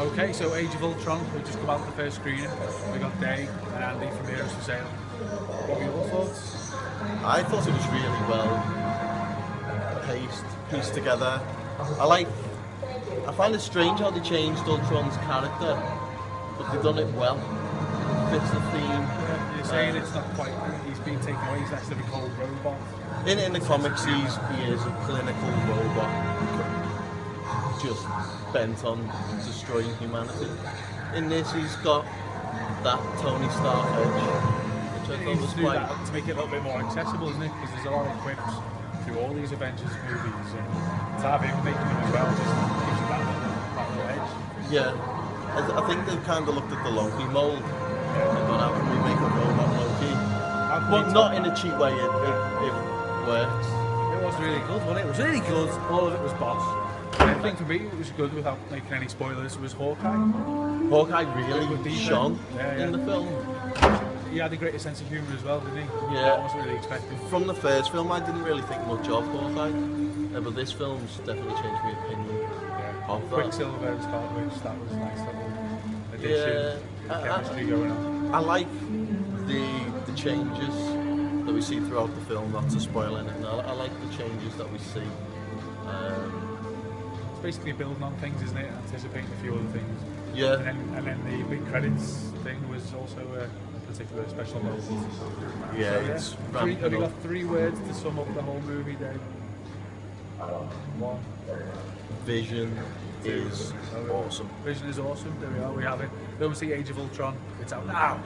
Okay, so Age of Ultron, we just come out the first screening. We got Day and Andy from Heroes for Sale. What were your thoughts? I thought it was really well paced, pieced together. I find it strange how they changed Ultron's character, but they've done it well. It fits the theme. You're saying it's not quite, he's been taken away, he's actually a cold robot. In the comics, he is a clinical robot, just bent on destroying humanity. In this, he's got that Tony Stark edge, which I thought was quite... To make it a little bit more accessible, isn't it? Because there's a lot of quips through all these Avengers movies, and to have him making them as well just gives you that little edge. Yeah, I think they've kind of looked at the Loki mould, and gone, how can we make a robot Loki? Well, not in a cheap way, it worked. It was really good, wasn't it? It was really good, all of it was boss. I think for me it was good without making any spoilers, it was Hawkeye. Hawkeye really shone in the film. He had a greater sense of humour as well, didn't he? Yeah. I wasn't really expecting. From the first film I didn't really think much of Hawkeye, but this film's definitely changed my opinion of that. Quicksilver and Scarlet Witch, that was a nice little addition, chemistry going on. I like the changes that we see throughout the film, not to spoil anything. I like the changes that we see. It's basically building on things, isn't it? Anticipating a few other things. Yeah. And then the big credits thing was also a particular special moment. Yeah, so, it's ramping up. Have you got 3 words to sum up the whole movie then? One. Vision is awesome. Vision is awesome. There we are. We have it. Don't see Age of Ultron. It's out now.